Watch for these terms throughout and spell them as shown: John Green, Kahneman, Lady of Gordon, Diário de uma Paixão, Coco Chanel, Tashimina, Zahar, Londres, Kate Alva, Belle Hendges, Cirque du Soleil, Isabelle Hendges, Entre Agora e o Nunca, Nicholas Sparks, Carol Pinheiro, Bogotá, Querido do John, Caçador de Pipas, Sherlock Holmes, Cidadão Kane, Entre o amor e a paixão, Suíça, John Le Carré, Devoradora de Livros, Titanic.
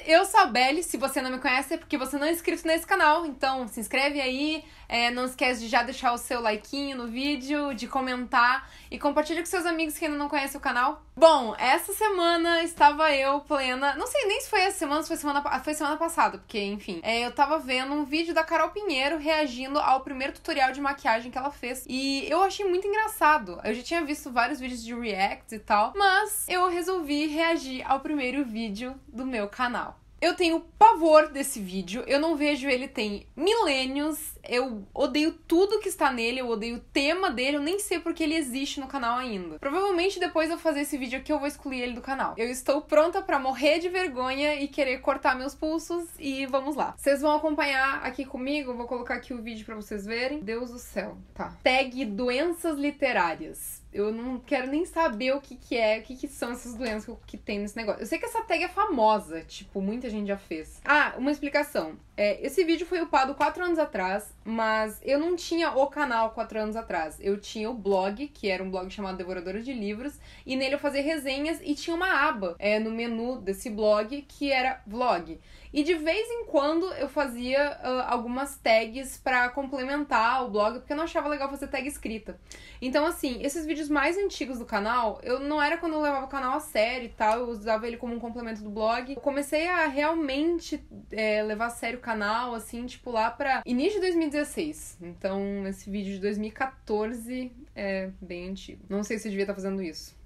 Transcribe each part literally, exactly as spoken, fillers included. conhece, eu sou a Belle. Se você não me conhece, é porque você não é inscrito nesse canal. Então, se inscreve aí. É, não esquece de já deixar o seu likeinho no vídeo, de comentar e compartilha com seus amigos que ainda não conhecem o canal. Bom, essa semana estava eu plena... Não sei nem se foi essa semana, se foi semana, foi semana passada, porque, enfim... É, eu tava vendo um vídeo da Carol Pinheiro reagindo ao primeiro tutorial de maquiagem que ela fez. E eu achei muito engraçado. Eu já tinha visto vários vídeos de react e tal, mas eu resolvi reagir ao primeiro vídeo do meu canal. Eu tenho pavor desse vídeo, eu não vejo ele tem milênios, eu odeio tudo que está nele, eu odeio o tema dele, eu nem sei porque ele existe no canal ainda. Provavelmente depois de eu fazer esse vídeo aqui eu vou excluir ele do canal. Eu estou pronta pra morrer de vergonha e querer cortar meus pulsos e vamos lá. Vocês vão acompanhar aqui comigo, eu vou colocar aqui o vídeo pra vocês verem. Deus do céu, tá. Tag doenças literárias. Eu não quero nem saber o que que é, o que que são essas doenças que tem nesse negócio. Eu sei que essa tag é famosa, tipo, muita gente já fez. Ah, uma explicação. É, esse vídeo foi upado quatro anos atrás, mas eu não tinha o canal quatro anos atrás. Eu tinha o blog, que era um blog chamado Devoradora de Livros, e nele eu fazia resenhas e tinha uma aba é, no menu desse blog, que era vlog. E de vez em quando eu fazia uh, algumas tags pra complementar o blog, porque eu não achava legal fazer tag escrita. Então, assim, esses vídeos mais antigos do canal, eu não era quando eu levava o canal a sério e tal, eu usava ele como um complemento do blog. Eu comecei a realmente é, levar a sério o canal, assim, tipo, lá pra início de dois mil e dezesseis. Então, esse vídeo de dois mil e quatorze é bem antigo. Não sei se eu devia estar fazendo isso.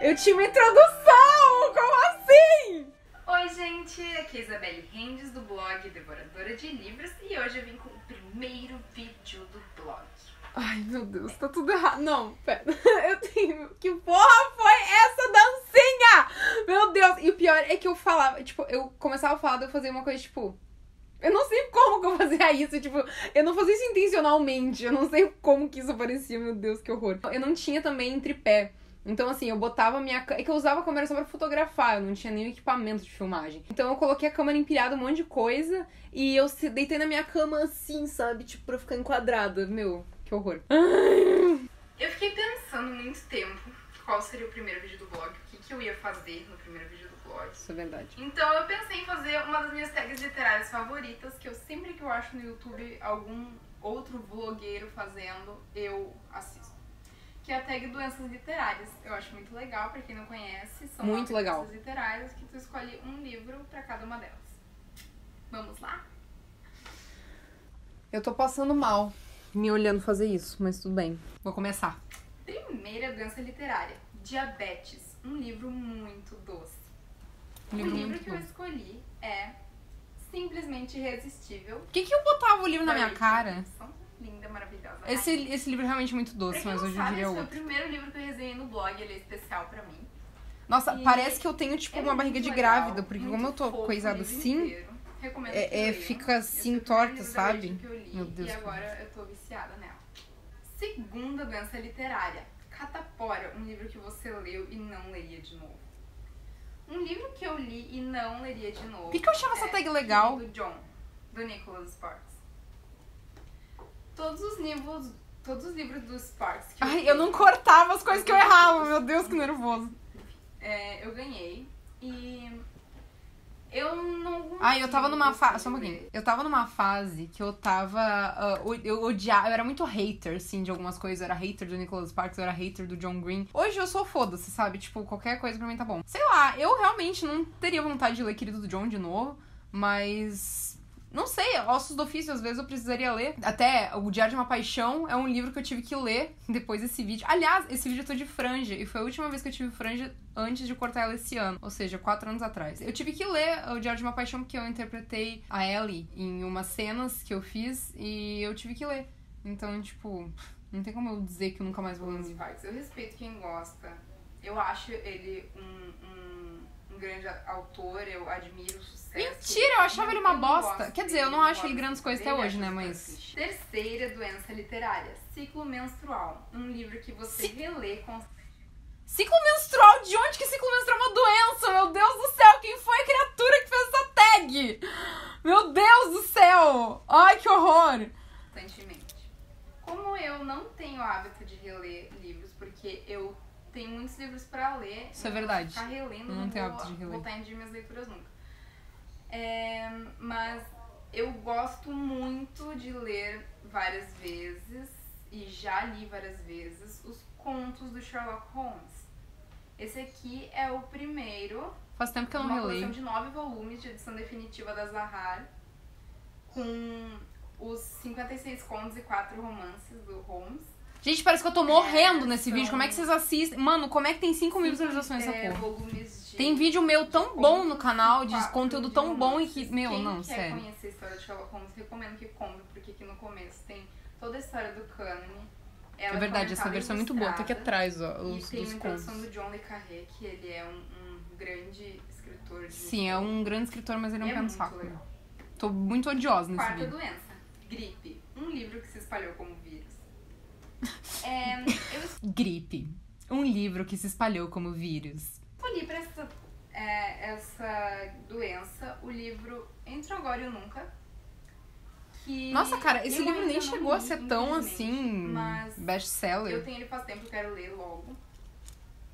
Eu tinha uma introdução! Como assim? Oi gente, aqui é a Belle Hendges do blog Devoradora de Livros e hoje eu vim com o primeiro vídeo do blog. Ai meu Deus, tá tudo errado. Não, pera, eu tenho... Que porra foi essa dancinha? Meu Deus, e o pior é que eu falava, tipo, eu começava a falar, eu fazia uma coisa tipo... Eu não sei como que eu fazia isso, tipo, eu não fazia isso intencionalmente, eu não sei como que isso aparecia, meu Deus, que horror. Eu não tinha também tripé. Então, assim, eu botava a minha... É que eu usava a câmera só pra fotografar, eu não tinha nenhum equipamento de filmagem. Então eu coloquei a câmera empilhada, um monte de coisa, e eu deitei na minha cama assim, sabe? Tipo, pra ficar enquadrada. Meu, que horror. Eu fiquei pensando muito tempo qual seria o primeiro vídeo do blog, o que, que eu ia fazer no primeiro vídeo do blog. Isso é verdade. Então eu pensei em fazer uma das minhas tags literárias favoritas, que eu sempre que eu acho no YouTube algum outro vlogueiro fazendo, eu assisto. Que é a tag doenças literárias. Eu acho muito legal, pra quem não conhece, são muito legal. Doenças literárias que tu escolhe um livro pra cada uma delas. Vamos lá? Eu tô passando mal me olhando fazer isso, mas tudo bem. Vou começar. Primeira doença literária, diabetes. Um livro muito doce. Um livro o livro que bom. eu escolhi é simplesmente irresistível. Por que que eu botava o livro na minha cara? Linda, maravilhosa. Esse, esse livro é realmente muito doce, mas hoje em dia é outro. Esse foi o primeiro livro que eu resenhei no blog, ele é especial pra mim. Nossa, e parece que eu tenho, tipo, é uma barriga de legal, grávida, porque como eu tô coisada assim, é, é, fica assim torta, sabe? Que eu li, meu Deus. E agora eu tô viciada nela. Segunda doença literária, Catapora, um livro que você leu e não leria de novo. Um livro que eu li e não leria de novo. Por que, que eu achava é essa tag legal? Querido do John, do Nicholas Sparks. Todos os livros, todos os livros do Sparks. Que eu Ai, eu não cortava as coisas que eu errava, meu Deus, que nervoso. É, eu ganhei e eu não... Ai, eu tava numa fase, só um pouquinho. Eu tava numa fase que eu tava, uh, eu odiava, eu era muito hater, assim, de algumas coisas. Eu era hater do Nicholas Sparks, eu era hater do John Green. Hoje eu sou foda-se, sabe? Tipo, qualquer coisa pra mim tá bom. Sei lá, eu realmente não teria vontade de ler Querido do John de novo, mas... Não sei, Ossos do Ofício, às vezes eu precisaria ler. Até o Diário de uma Paixão é um livro que eu tive que ler depois desse vídeo. Aliás, esse vídeo eu tô de franja, e foi a última vez que eu tive franja antes de cortar ela esse ano. Ou seja, quatro anos atrás. Eu tive que ler o Diário de uma Paixão porque eu interpretei a Ellie em umas cenas que eu fiz, e eu tive que ler. Então, tipo, não tem como eu dizer que eu nunca mais vou ler. Eu respeito quem gosta. Eu acho ele um... um... um grande autor, eu admiro o sucesso. Mentira, eu achava ele uma bosta. Quer dizer, eu não acho ele grandes coisas até hoje, né, mas... Terceira doença literária, ciclo menstrual. Um livro que você relê constantemente. Ciclo menstrual? De onde que ciclo menstrual é uma doença? Meu Deus do céu, quem foi a criatura que fez essa tag? Meu Deus do céu! Ai, que horror! Constantemente. Como eu não tenho hábito de reler livros, porque eu tenho muitos livros pra ler, ler. Isso é verdade. Ficar relendo, não, não tenho hábito de reler. Não vou botar em dia minhas leituras nunca. É, mas eu gosto muito de ler várias vezes, e já li várias vezes, os contos do Sherlock Holmes. Esse aqui é o primeiro. Faz tempo que eu não releio. Uma coleção de nove volumes de edição definitiva da Zahar, com os cinquenta e seis contos e quatro romances do Holmes. Gente, parece que eu tô morrendo é, nesse vídeo. Como é que vocês assistem? Mano, como é que tem cinco mil visualizações essa é, porra? De, tem vídeo meu tão bom no canal, de quatro, conteúdo de tão romances. Bom e que... Meu, Quem não, sério. Quem quer conhecer a história de Sherlock Holmes, recomendo que compre, porque aqui no começo tem toda a história do Kahneman. Ela é verdade, essa versão é muito boa. Tá aqui atrás, ó, os, e tem os uma contos. Introdução do John Le Carré, que ele é um, um grande escritor. De Sim, é um grande escritor, mas ele é um pé no saco. Legal. Tô muito odiosa nesse Quarta vídeo. Quarta doença, gripe. Um livro que se espalhou como vírus. É, eu... Gripe. Um livro que se espalhou como vírus. Eu li pra essa, é, essa doença o livro Entre Agora e o Nunca. Que Nossa, cara, esse livro nem chegou a ser tão, assim, best-seller. Eu tenho ele faz tempo, eu quero ler logo.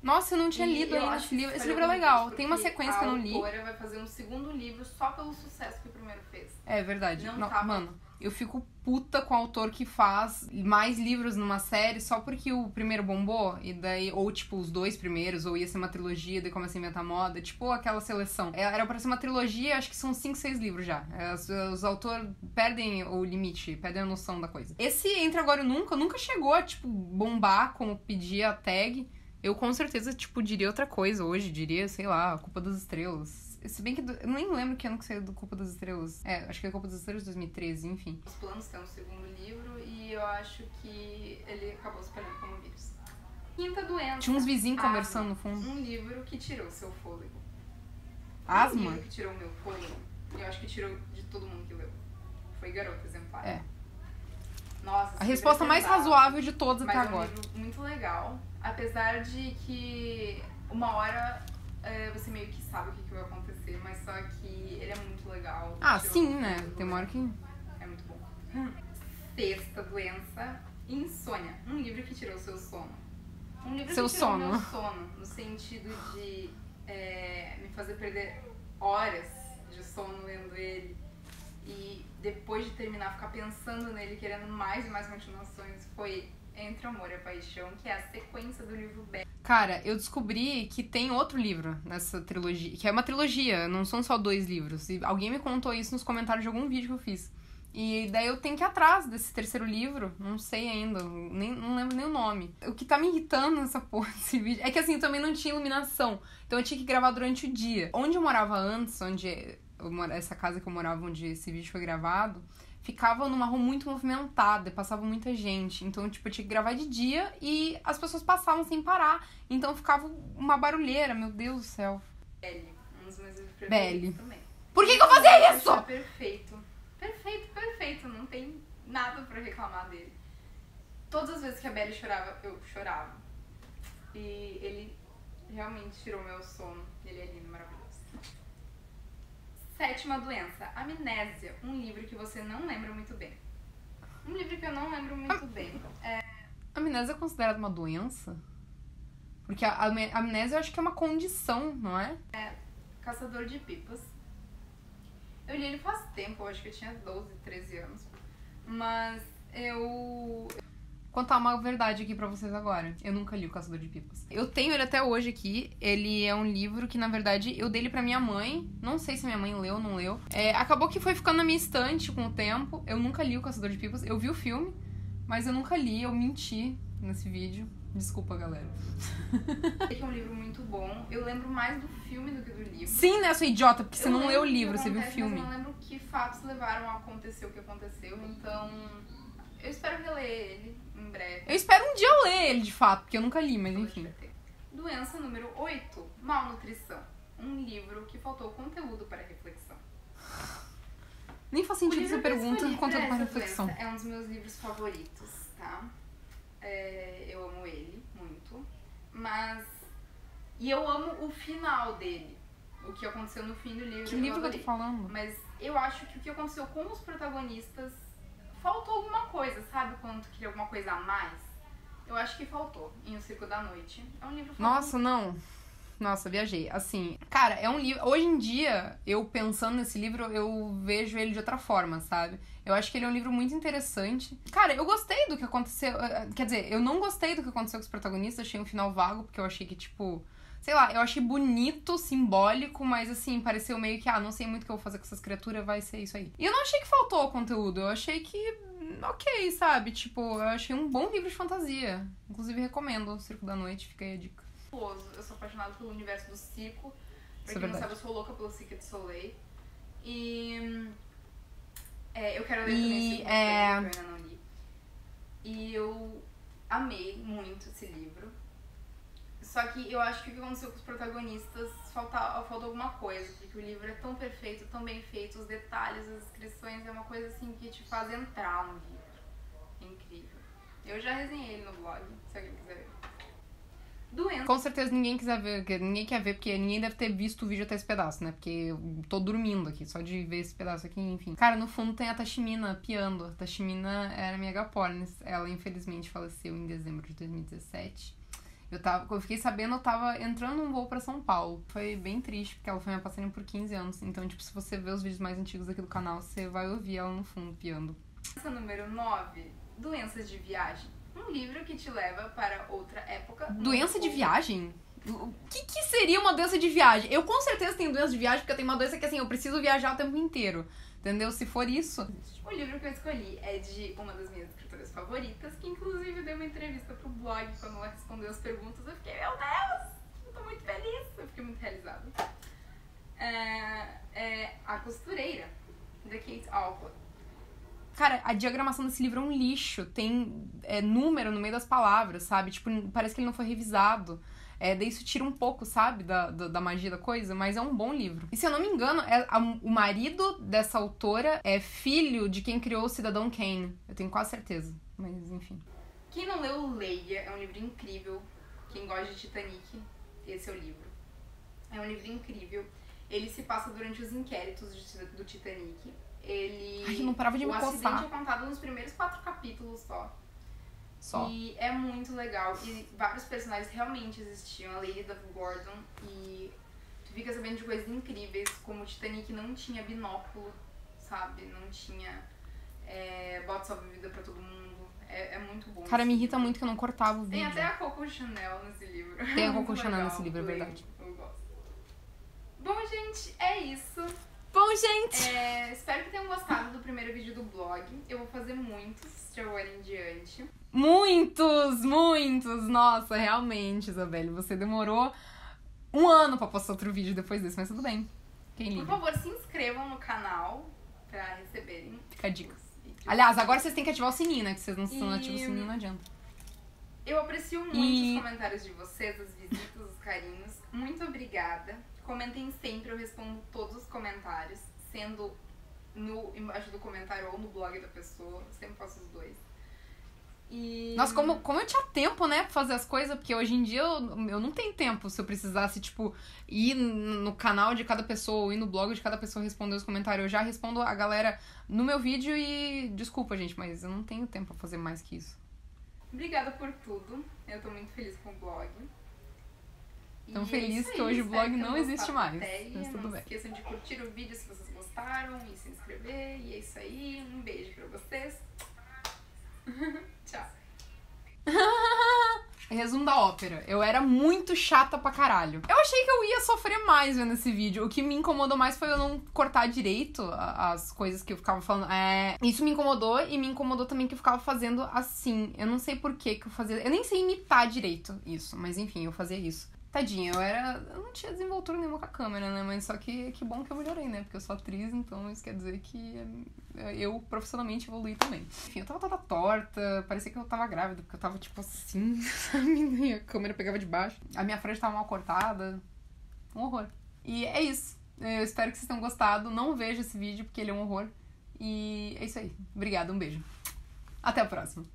Nossa, eu não tinha e lido ainda esse livro. Esse livro é legal, tem uma sequência que eu não li. A autora vai fazer um segundo livro só pelo sucesso que o primeiro fez. É verdade. Não, não tá... Mano, eu fico puta com o autor que faz mais livros numa série só porque o primeiro bombou. E daí, ou tipo, os dois primeiros, ou ia ser uma trilogia, daí começa a inventar moda. Tipo aquela seleção. Era pra ser uma trilogia, acho que são cinco, seis livros já. Os, os autores perdem o limite, perdem a noção da coisa. Esse Entre Agora e Nunca, nunca chegou a, tipo, bombar como pedia a tag. Eu com certeza, tipo, diria outra coisa hoje. Diria, sei lá, Culpa das Estrelas. Se bem que do... eu nem lembro que ano que saiu do Culpa das Estrelas. É, acho que é Culpa das Estrelas de dois mil e treze, enfim. Os planos estão no segundo livro e eu acho que ele acabou se espalhando como vírus. Quinta doença. Tinha uns vizinhos asma, conversando no fundo. Um livro que tirou seu fôlego. Asma? Um livro que tirou o meu fôlego. Eu acho que tirou de todo mundo que leu. Foi Garota Exemplar. É. Nossa, a resposta mais razoável de todas até agora. É um livro muito legal. Apesar de que uma hora é, você meio que sabe o que, que vai acontecer, mas só que ele é muito legal. Ah, sim, né? Tem uma hora que... É muito bom. Hum. Sexta doença, insônia. Um livro que tirou seu sono. Um livro seu que tirou sono. Meu sono, no sentido de é, me fazer perder horas de sono lendo ele. E depois de terminar, ficar pensando nele, querendo mais e mais continuações, foi... Entre o Amor e a Paixão, que é a sequência do livro Belle. Cara, eu descobri que tem outro livro nessa trilogia, que é uma trilogia, não são só dois livros. E alguém me contou isso nos comentários de algum vídeo que eu fiz. E daí eu tenho que ir atrás desse terceiro livro, não sei ainda, nem, não lembro nem o nome. O que tá me irritando nessa porra desse vídeo é que assim, também não tinha iluminação, então eu tinha que gravar durante o dia. Onde eu morava antes, onde eu morava, essa casa que eu morava onde esse vídeo foi gravado, ficava numa rua muito movimentada, passava muita gente. Então, tipo, eu tinha que gravar de dia e as pessoas passavam sem parar. Então, ficava uma barulheira, meu Deus do céu. Belle, um dos meus livros preferidos também. Por que que eu fazia isso? Eu perfeito. Perfeito, perfeito. Não tem nada pra reclamar dele. Todas as vezes que a Belle chorava, eu chorava. E ele realmente tirou meu sono. Ele é lindo, maravilhoso. Sétima doença, amnésia, um livro que você não lembra muito bem. Um livro que eu não lembro muito Am... bem. É... Amnésia é considerada uma doença? Porque a amnésia eu acho que é uma condição, não é? É, Caçador de Pipas. Eu li ele faz tempo, eu acho que eu tinha doze, treze anos. Mas eu... Contar uma verdade aqui pra vocês agora. Eu nunca li o Caçador de Pipas. Eu tenho ele até hoje aqui. Ele é um livro que, na verdade, eu dei ele pra minha mãe. Não sei se minha mãe leu ou não leu. É, acabou que foi ficando na minha estante com o tempo. Eu nunca li o Caçador de Pipas. Eu vi o filme, mas eu nunca li. Eu menti nesse vídeo. Desculpa, galera. É que é um livro muito bom. Eu lembro mais do filme do que do livro. Sim, né, sua idiota? Porque você eu não leu o livro, você viu o filme. Mas eu não lembro que fatos levaram a acontecer o que aconteceu. Então, eu espero reler ele. Em breve. Eu espero um dia eu ler ele, de fato, porque eu nunca li, mas enfim. Doença número oito, malnutrição. Um livro que faltou conteúdo para reflexão. Nem faz sentido essa pergunta, conteúdo para reflexão. É um dos meus livros favoritos, tá? É, eu amo ele muito, mas... E eu amo o final dele. O que aconteceu no fim do livro. Que livro que eu tô falando? Mas eu acho que o que aconteceu com os protagonistas... Faltou alguma coisa, sabe? Quando tu queria alguma coisa a mais. Eu acho que faltou. Em O Circo da Noite. É um livro... Nossa, não. Nossa, viajei. Assim, cara, é um livro... Hoje em dia, eu pensando nesse livro, eu vejo ele de outra forma, sabe? Eu acho que ele é um livro muito interessante. Cara, eu gostei do que aconteceu... Quer dizer, eu não gostei do que aconteceu com os protagonistas. Achei um final vago, porque eu achei que, tipo... Sei lá, eu achei bonito, simbólico, mas assim, pareceu meio que... Ah, não sei muito o que eu vou fazer com essas criaturas, vai ser isso aí. E eu não achei que faltou conteúdo. Eu achei que... Ok, sabe? Tipo, eu achei um bom livro de fantasia. Inclusive, recomendo o Circo da Noite. Fica aí a dica. Eu sou apaixonada pelo universo do circo. Pra quem não sabe, eu sou louca pelo Cirque du Soleil. E... É, eu quero ler e, também esse livro, é... que eu ainda não li. E eu amei muito esse livro. Só que eu acho que o que aconteceu com os protagonistas, falta, faltou alguma coisa. Porque o livro é tão perfeito, tão bem feito. Os detalhes, as descrições, é uma coisa assim que te faz entrar no livro. É incrível. Eu já resenhei ele no blog, se alguém quiser ver. Doença. Com certeza ninguém quiser ver, ninguém quer ver, porque ninguém deve ter visto o vídeo até esse pedaço, né? Porque eu tô dormindo aqui, só de ver esse pedaço aqui, enfim. Cara, no fundo tem a Tashimina piando. A Tashimina era minha Megapolis. Ela, infelizmente, faleceu em dezembro de dois mil e dezessete. Eu tava, eu fiquei sabendo, eu tava entrando num voo pra São Paulo. Foi bem triste, porque ela foi minha passarinho por quinze anos. Então, tipo, se você ver os vídeos mais antigos aqui do canal, você vai ouvir ela no fundo piando. Doença número nove, doenças de viagem. Um livro que te leva para outra época. Doença de viagem? O que, que seria uma doença de viagem? Eu com certeza tenho doença de viagem, porque eu tenho uma doença que assim, eu preciso viajar o tempo inteiro. Entendeu? Se for isso. O livro que eu escolhi é de uma das minhas escritoras favoritas, que inclusive deu uma entrevista pro blog quando ela respondeu as perguntas. Eu fiquei, meu Deus, eu tô muito feliz. Eu fiquei muito realizada. É, é A Costureira, da Kate Alva. Cara, a diagramação desse livro é um lixo. Tem é, número no meio das palavras, sabe? Tipo, parece que ele não foi revisado. É, daí isso tira um pouco, sabe? Da, da, da magia da coisa, mas é um bom livro. E se eu não me engano, é, a, o marido dessa autora é filho de quem criou o Cidadão Kane. Eu tenho quase certeza, mas enfim. Quem não leu, leia. É um livro incrível. Quem gosta de Titanic, esse é o livro. É um livro incrível. Ele se passa durante os inquéritos de, do Titanic. Ele... Ai, não parava de me coçar. O acidente é contado nos primeiros quatro capítulos só. Só. E é muito legal. E vários personagens realmente existiam. A Lady of Gordon. E tu fica sabendo de coisas incríveis, como o Titanic não tinha binóculo, sabe? Não tinha é, bote salva-vida pra todo mundo. É, é muito bom. Cara, me irrita muito que eu não cortava o vídeo. Tem até a Coco Chanel nesse livro. Tem a Coco Chanel legal. Nesse livro, é verdade. Eu, eu gosto. Bom, gente, é isso. Bom, gente! É, espero que tenham gostado do primeiro vídeo do blog. Eu vou fazer muitos de agora em diante. Muitos, muitos! Nossa, realmente, Isabelle, você demorou um ano pra postar outro vídeo depois desse, mas tudo bem. Quem liga? Por favor, se inscrevam no canal pra receberem... Fica a dica. Aliás, agora vocês têm que ativar o sininho, né? Que vocês não, e... não ativam o sininho, não adianta. Eu aprecio muito e... os comentários de vocês, as visitas, os carinhos. Muito obrigada. Comentem sempre, eu respondo todos os comentários, sendo no, embaixo do comentário ou no blog da pessoa, eu sempre faço os dois. E... Nossa, como, como eu tinha tempo, né, pra fazer as coisas, porque hoje em dia eu, eu não tenho tempo, se eu precisasse, tipo, ir no canal de cada pessoa ou ir no blog de cada pessoa responder os comentários, eu já respondo a galera no meu vídeo e desculpa, gente, mas eu não tenho tempo pra fazer mais que isso. Obrigada por tudo, eu tô muito feliz com o blog. Tão e feliz é que hoje o blog não existe mais. Mas tudo não bem. Esqueçam de curtir o vídeo se vocês gostaram e se inscrever. E é isso aí. Um beijo pra vocês. Tchau. Resumo da ópera. Eu era muito chata pra caralho. Eu achei que eu ia sofrer mais vendo esse vídeo. O que me incomodou mais foi eu não cortar direito as coisas que eu ficava falando. É... Isso me incomodou e me incomodou também que eu ficava fazendo assim. Eu não sei por que que eu fazia... Eu nem sei imitar direito isso, mas enfim, eu fazia isso. Tadinha, eu era... Eu não tinha desenvoltura nenhuma com a câmera, né? Mas só que que bom que eu melhorei, né? Porque eu sou atriz, então isso quer dizer que eu profissionalmente evoluí também. Enfim, eu tava toda torta, parecia que eu tava grávida, porque eu tava tipo assim, sabe? E a câmera pegava de baixo. A minha frente tava mal cortada. Um horror. E é isso. Eu espero que vocês tenham gostado. Não vejo esse vídeo, porque ele é um horror. E é isso aí. Obrigada, um beijo. Até a próxima.